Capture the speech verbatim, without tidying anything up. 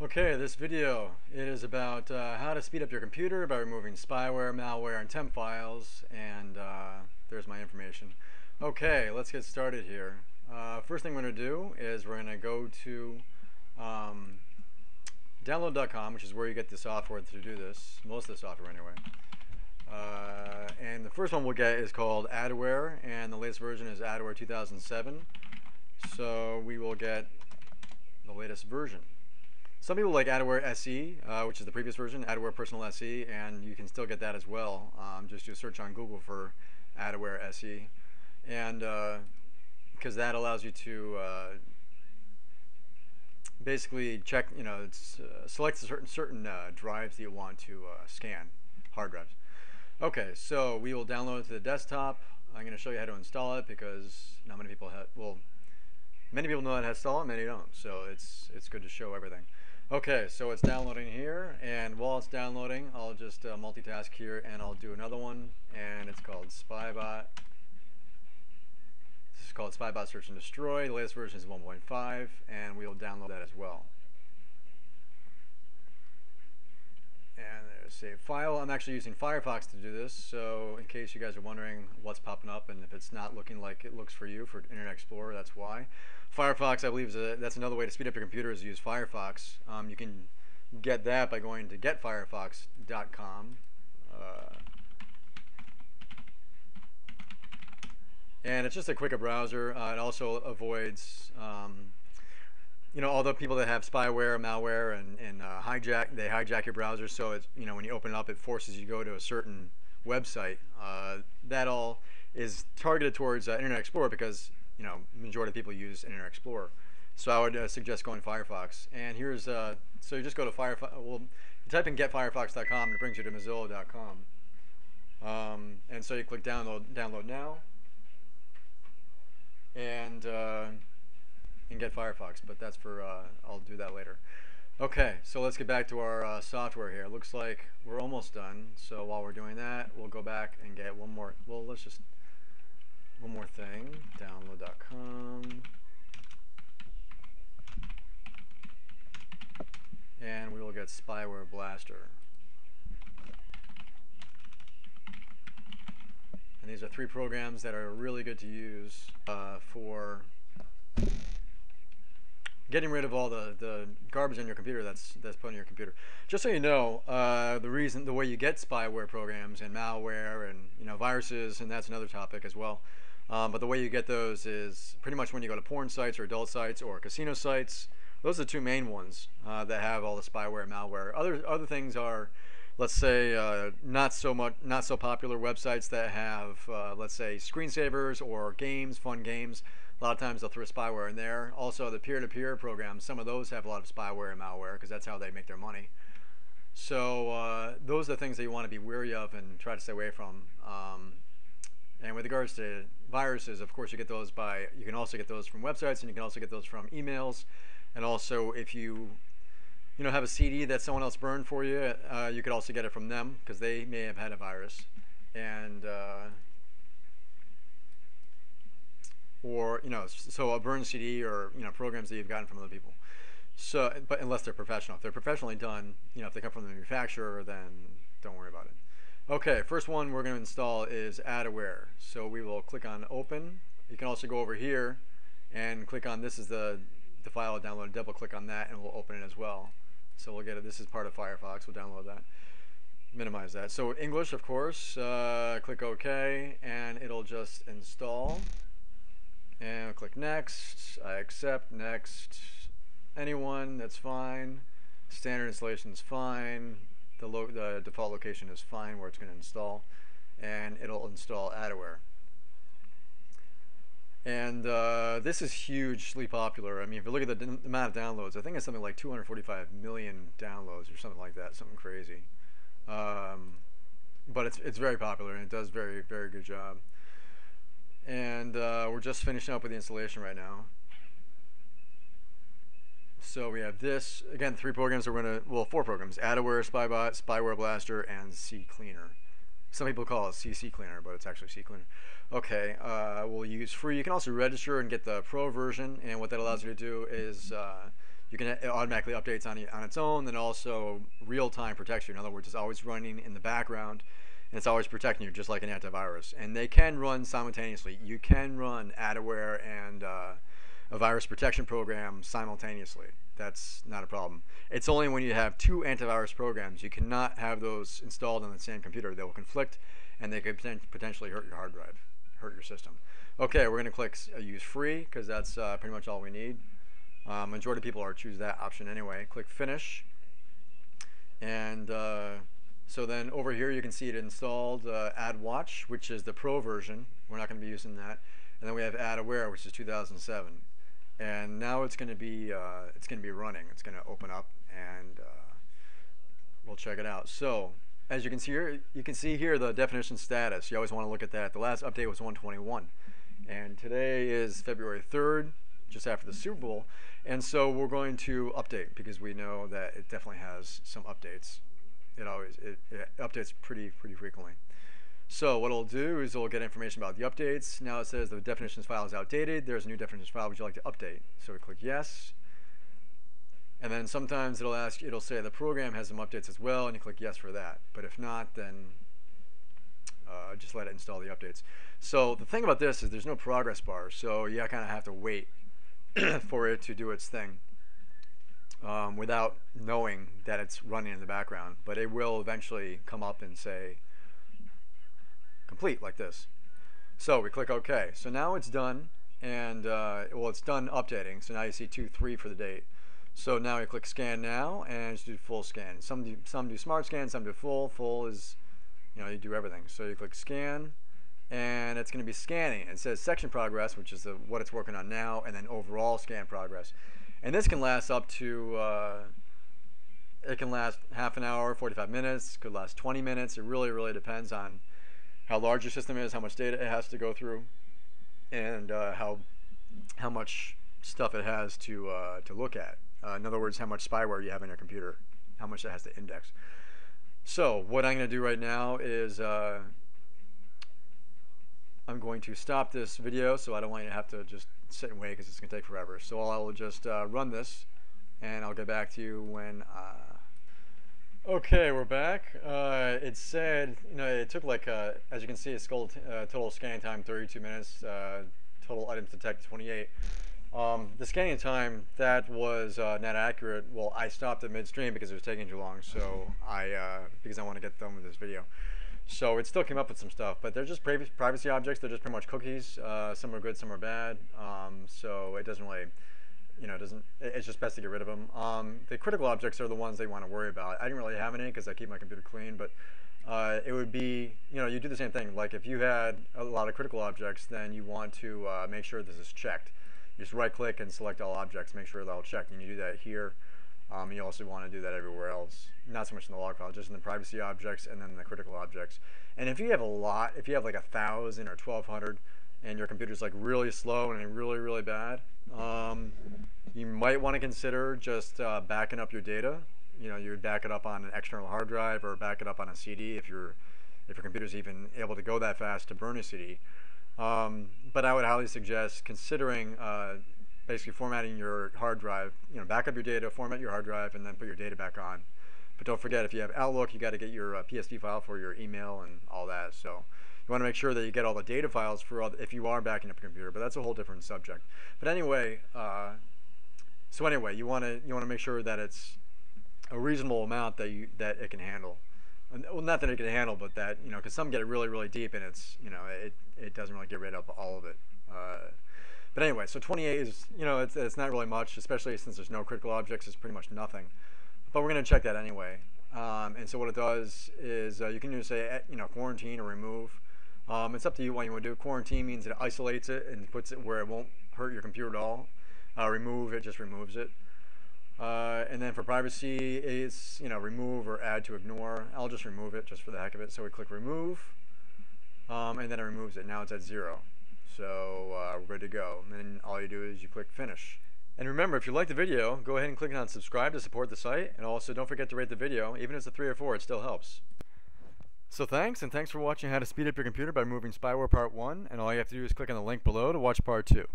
Okay, this video, it is about uh, how to speed up your computer by removing spyware, malware, and temp files, and uh, there's my information. Okay, let's get started here. Uh, first thing we're going to do is we're going to go to um, download dot com, which is where you get the software to do this, most of the software anyway. Uh, and the first one we'll get is called AdAware, and the latest version is AdAware two thousand seven. So we will get the latest version. Some people like AdAware S E, uh, which is the previous version, AdAware Personal S E, and you can still get that as well. Um, just do a search on Google for AdAware S E, and because uh, that allows you to uh, basically check, you know, it's, uh, select certain certain uh, drives that you want to uh, scan, hard drives. Okay, so we will download it to the desktop. I'm going to show you how to install it because not many people have. Well, many people know how to install it, many don't. So it's it's good to show everything. Okay, so it's downloading here, and while it's downloading, I'll just uh, multitask here, and I'll do another one, and it's called Spybot. This is called Spybot Search and Destroy. The latest version is one point five, and we'll download that as well. And there's Save File. I'm actually using Firefox to do this, so in case you guys are wondering what's popping up, and if it's not looking like it looks for you for Internet Explorer, that's why. Firefox, I believe, is a, that's another way to speed up your computer is to use Firefox. Um, you can get that by going to get firefox dot com. Uh, and it's just a quicker browser. Uh, it also avoids, um, you know, all the people that have spyware, malware, and, and uh, hijack, they hijack your browser. So, it's, you know, when you open it up, it forces you to go to a certain website. Uh, that all is targeted towards uh, Internet Explorer because, you know, majority of people use Internet Explorer, so I would uh, suggest going Firefox. And here's uh, so you just go to Firefox. Well, you type in get firefox dot com and it brings you to mozilla dot com. Um, and so you click download, download now, and uh, and get Firefox. But that's for uh, I'll do that later. Okay, so let's get back to our uh, software here. It looks like we're almost done. So while we're doing that, we'll go back and get one more. Well, let's just. One more thing, download dot com, and we will get Spyware Blaster. And these are three programs that are really good to use uh, for getting rid of all the, the garbage on your computer that's that's put on your computer. Just so you know, uh, the reason, the way you get spyware programs and malware and, you know, viruses, and that's another topic as well. Um, but the way you get those is pretty much when you go to porn sites or adult sites or casino sites. Those are the two main ones uh, that have all the spyware and malware. Other other things are, let's say, uh, not so much, not so popular websites that have, uh, let's say, screensavers or games, fun games. A lot of times they'll throw spyware in there. Also, the peer-to-peer programs, some of those have a lot of spyware and malware because that's how they make their money. So uh, those are the things that you want to be wary of and try to stay away from. Um, and with regards to viruses, of course, you get those by. You can also get those from websites, and you can also get those from emails, and also if you. You know, have a C D that someone else burned for you. Uh, you could also get it from them because they may have had a virus, and uh, or you know, so a burned C D or you know programs that you've gotten from other people. So, but unless they're professional, if they're professionally done, you know, if they come from the manufacturer, then don't worry about it. Okay, first one we're going to install is AdAware. So we will click on Open. You can also go over here and click on this is the the file I downloaded. Double click on that, and we'll open it as well. So we'll get it. This is part of Firefox. We'll download that. Minimize that. So English, of course. Uh, click OK, and it'll just install. And I'll click Next. I accept. Next. Anyone. That's fine. Standard installation is fine. The, lo the default location is fine where it's going to install, and it'll install AdAware. And uh, this is hugely popular. I mean, if you look at the d amount of downloads, I think it's something like two hundred forty-five million downloads or something like that, something crazy. Um, but it's, it's very popular, and it does very, very good job. And uh, we're just finishing up with the installation right now. So we have this. Again, three programs that we're going to, well, four programs, AdAware, Spybot, Spyware Blaster, and CCleaner. Some people call it CCleaner, but it's actually CCleaner. Okay, uh, we'll use free. You can also register and get the pro version, and what that allows you to do is uh, You're gonna, it automatically updates on, on its own, and also real-time protection. In other words, it's always running in the background, and it's always protecting you, just like an antivirus. And they can run simultaneously. You can run AdAware and uh, a virus protection program simultaneously. That's not a problem. It's only when you have two antivirus programs. You cannot have those installed on the same computer. They will conflict, and they could potentially hurt your hard drive, hurt your system. Okay, we're going to click Use Free, because that's uh, pretty much all we need. Um, majority of people are choose that option anyway. Click Finish. And uh, so then over here you can see it installed, uh, AdWatch, which is the pro version. We're not going to be using that. And then we have AdAware, which is two thousand seven. And now it's going to be uh, it's going to be running. It's going to open up, and uh, we'll check it out. So as you can see here, you can see here the definition status. You always want to look at that. The last update was one twenty-one, and today is February third, just after the Super Bowl. And so we're going to update, because we know that it definitely has some updates. It always it, it updates pretty pretty frequently. So what it'll do is it'll get information about the updates. Now it says the definitions file is outdated. There's a new definitions file. Would you like to update? So we click yes. And then sometimes it'll ask, it'll say the program has some updates as well, and you click yes for that. But if not, then uh, just let it install the updates. So the thing about this is there's no progress bar, so you kind of have to wait for it to do its thing um, without knowing that it's running in the background. But it will eventually come up and say complete, like this. So we click OK. So now it's done, and uh, well, it's done updating. So now you see two three for the date. So now you click Scan Now, and just do full scan. Some do, some do smart scan, some do full. Full is, you know, you do everything. So you click Scan, and it's going to be scanning. It says section progress, which is the, what it's working on now, and then overall scan progress. And this can last up to. Uh, it can last half an hour, forty-five minutes. Could last twenty minutes. It really, really depends on how large your system is, how much data it has to go through, and uh, how how much stuff it has to uh, to look at. Uh, in other words, how much spyware you have on your computer, how much it has to index. So what I'm going to do right now is uh, I'm going to stop this video, so I don't want you to have to just sit and wait, because it's going to take forever. So I'll just uh, run this, and I'll get back to you when. Uh, Okay, we're back. Uh, it said, you know, it took like, uh, as you can see, it's total, uh, total scanning time thirty-two minutes, uh, total items detected twenty-eight. Um, the scanning time, that was uh, not accurate. Well, I stopped it midstream because it was taking too long, so I, uh, because I want to get done with this video. So it still came up with some stuff, but they're just privacy objects. They're just pretty much cookies. Uh, some are good, some are bad. Um, so it doesn't really, you know, it doesn't, it's just best to get rid of them. Um, the critical objects are the ones they want to worry about. I didn't really have any because I keep my computer clean, but uh, it would be, you know, you do the same thing. Like if you had a lot of critical objects, then you want to uh, make sure this is checked. You just right click and select all objects, make sure they're all checked, and you do that here. Um, you also want to do that everywhere else. Not so much in the log file, just in the privacy objects and then the critical objects. And if you have a lot, if you have like a thousand or twelve hundred, and your computer's like really slow and really, really bad, um, you might want to consider just uh, backing up your data. You know, you would back it up on an external hard drive, or back it up on a C D if your if your computer's even able to go that fast to burn a C D. Um, but I would highly suggest considering uh, basically formatting your hard drive. You know, back up your data, format your hard drive, and then put your data back on. But don't forget, if you have Outlook, you got to get your uh, P S T file for your email and all that. So you want to make sure that you get all the data files for all the, if you are backing up your computer, but that's a whole different subject. But anyway, uh, so anyway, you want to you want to make sure that it's a reasonable amount that you that it can handle. And, well, not that it can handle, but that, you know, because some get it really, really deep, and it's, you know, it it doesn't really get rid of all of it. Uh, but anyway, so twenty-eight is, you know, it's it's not really much, especially since there's no critical objects. It's pretty much nothing. But we're going to check that anyway. Um, and so what it does is uh, you can just say, you know, quarantine or remove. Um, it's up to you what you want to do. Quarantine means it isolates it and puts it where it won't hurt your computer at all. Uh, remove, it just removes it. Uh, and then for privacy, it's, you know, remove or add to ignore. I'll just remove it just for the heck of it. So we click remove, um, and then it removes it. Now it's at zero. So uh, we're good to go. And then all you do is you click finish. And remember, if you like the video, go ahead and click on subscribe to support the site. And also don't forget to rate the video. Even if it's a three or four, it still helps. So thanks, and thanks for watching how to speed up your computer by removing spyware part one, and all you have to do is click on the link below to watch part two.